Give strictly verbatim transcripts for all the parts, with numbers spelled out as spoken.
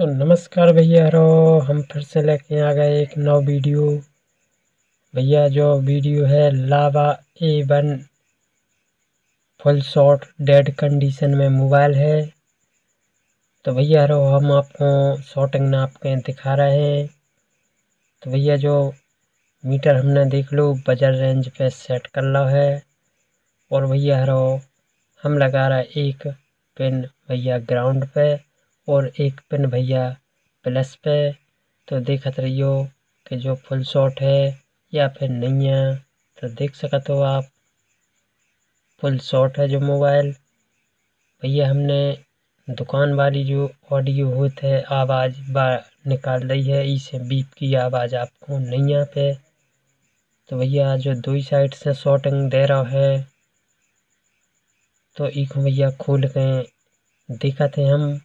तो नमस्कार भैया रो, हम फिर से लेके आ गए एक नौ वीडियो। भैया जो वीडियो है Lava A one full shot dead condition में मोबाइल है। तो भैया रो हम आपको शॉटिंग नाप के दिखा रहे हैं। तो भैया जो मीटर हमने देख लो बजर रेंज पे सेट कर लो है। और भैया रो हम लगा रहे एक पिन भैया ग्राउंड पे और एक पिन भैया प्लस पे। तो देखत रहियो कि जो फुल शॉट है या फिर नहीं है। तो देख सकते हो आप फुल शॉट है जो मोबाइल। भैया हमने दुकान वाली जो ऑडियो होती है आवाज़ बाहर निकाल रही है, इससे बीप की आवाज़ आपको नहीं यहाँ पे। तो भैया जो दो ही साइड से शॉटिंग दे रहा है तो ई को भैया खोल के देखा थे हम।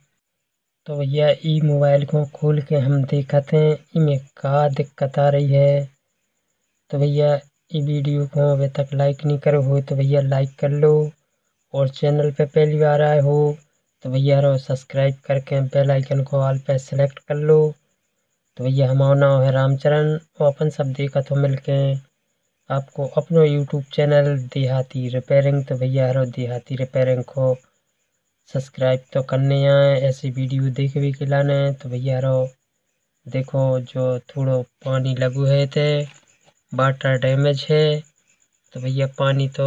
तो भैया ई मोबाइल को खोल के हम देखा थे इमें का दिक्कत आ रही है। तो भैया ई वीडियो को अभी तक लाइक नहीं करो हो तो भैया लाइक कर लो। और चैनल पे पहली बार आए हो तो भैया रो सब्सक्राइब करके बेल आइकन को ऑल पे सेलेक्ट कर लो। तो भैया हमारा नाम है रामचरण और अपन सब देखा तो मिल के आपको अपना यूट्यूब चैनल देहाती रिपेयरिंग। तो भैया हरो देहाती रिपेयरिंग को सब्सक्राइब तो करने आए ऐसी वीडियो देखने के लाने। तो भैया हरो देखो जो थोड़ा पानी लगू है थे वाटर डैमेज है। तो भैया पानी तो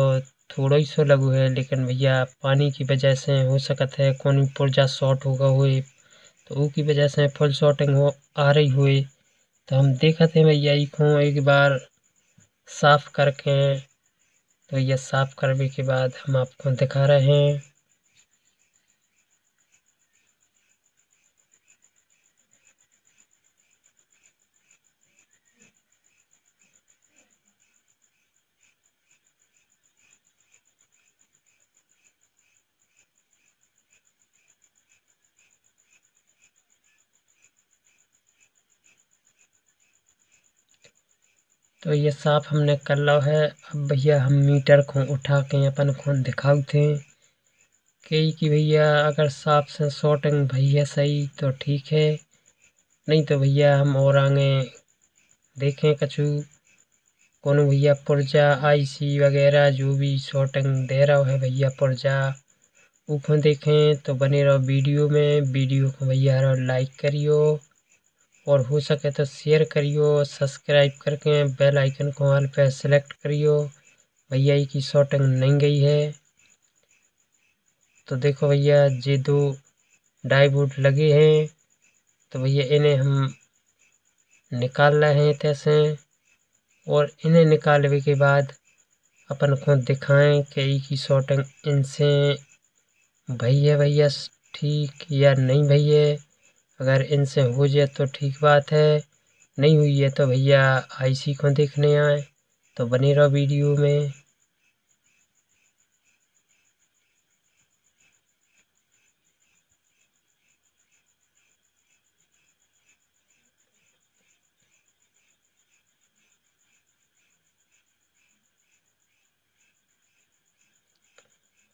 थोड़ा ही सो लगू है, लेकिन भैया पानी की वजह से हो सकता है कौन पुर्जा शॉर्ट होगा हुए तो उसकी वजह से फुल शॉर्टिंग हो आ रही हुई। तो हम देखा थे भैया को एक बार साफ़ करके। तो भैया साफ़ करने के बाद हम आपको दिखा रहे हैं। तो ये साफ हमने कर लो है। अब भैया हम मीटर को उठा के अपन को दिखाऊ थे कई कि भैया अगर साफ से शॉटिंग भैया सही तो ठीक है, नहीं तो भैया हम और आगे देखें कछु कौन भैया पुर्जा आईसी वगैरह जो भी शॉटिंग दे रहा है भैया पुर्जा ऊपर देखें। तो बने रहो वीडियो में। वीडियो को भैया लाइक करियो और हो सके तो शेयर करियो, सब्सक्राइब करके बेल आइकन को ऑल पे सेलेक्ट करियो। भैया की शॉटिंग नहीं गई है। तो देखो भैया ये दो डाईबोर्ड लगे हैं। तो भैया इन्हें हम निकाल रहे हैं तैसे। और इन्हें निकालने के बाद अपन को दिखाएं कि इसकी शॉटिंग इनसे भैया भैया ठीक या नहीं भैया। अगर इनसे हो जाए तो ठीक बात है, नहीं हुई है तो भैया आईसी को देखने आए। तो बने रहो वीडियो में।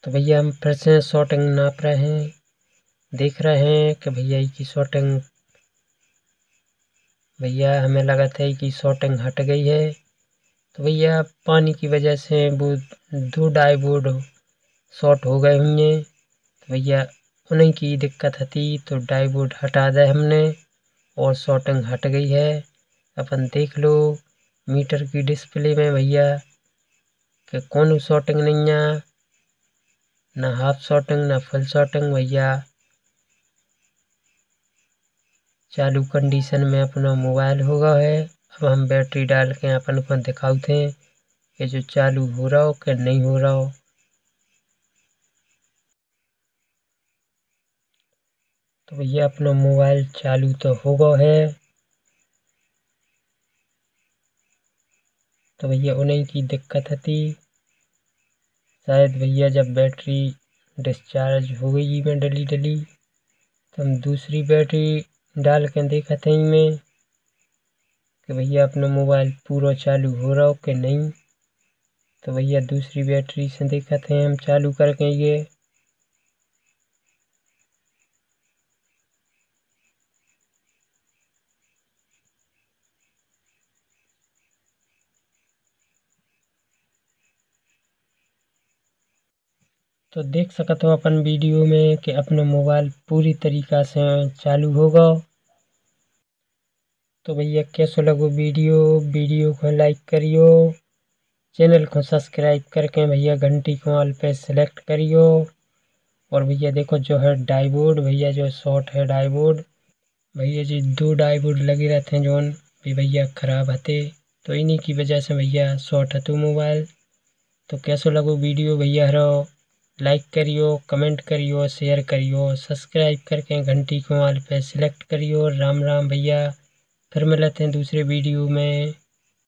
तो भैया हम फिर से शॉटिंग नाप रहे हैं, देख रहे हैं कि भैया की शॉटिंग भैया हमें लगा था कि शॉटिंग हट गई है। तो भैया पानी की वजह से वो दो डाईबोर्ड शॉर्ट हो गए होंगे। तो भैया उन्हीं की दिक्कत थी तो डाईबोर्ड हटा दे हमने और शॉटिंग हट गई है। अपन देख लो मीटर की डिस्प्ले में भैया कि कौन शॉटिंग नहीं है, ना हाफ शॉटिंग ना फुल शॉटिंग। भैया चालू कंडीशन में अपना मोबाइल होगा है। अब हम बैटरी डाल के अपन को दिखाते हैं कि जो चालू हो रहा हो कि नहीं हो रहा हो। तो भैया अपना मोबाइल चालू तो होगा है। तो भैया उन्हीं की दिक्कत थी शायद भैया जब बैटरी डिस्चार्ज हो गई में डली डली। तो हम दूसरी बैटरी डाल के देखा था इनमें कि भैया अपना मोबाइल पूरा चालू हो रहा हो कि नहीं। तो भैया दूसरी बैटरी से देखा थे हम चालू करके ये। तो देख सकते हो अपन वीडियो में कि अपना मोबाइल पूरी तरीक़ा से चालू होगा। तो भैया कैसो लगो वीडियो वीडियो को लाइक करियो, चैनल को सब्सक्राइब करके भैया घंटी को ऑल पे सेलेक्ट करियो। और भैया देखो जो है डाइबोर्ड, भैया जो शॉर्ट है डाइबोर्ड, भैया जी दो डाइबोर्ड लगे रहते हैं जोन भी भैया ख़राब हते, तो इन्हीं की वजह से भैया शॉर्ट हतो मोबाइल। तो कैसो लगो वीडियो भैया हरो लाइक करियो, कमेंट करियो, शेयर करियो, सब्सक्राइब करके घंटी को ऑल पे सेलेक्ट करियो। राम राम भैया, फिर मिलते हैं दूसरे वीडियो में।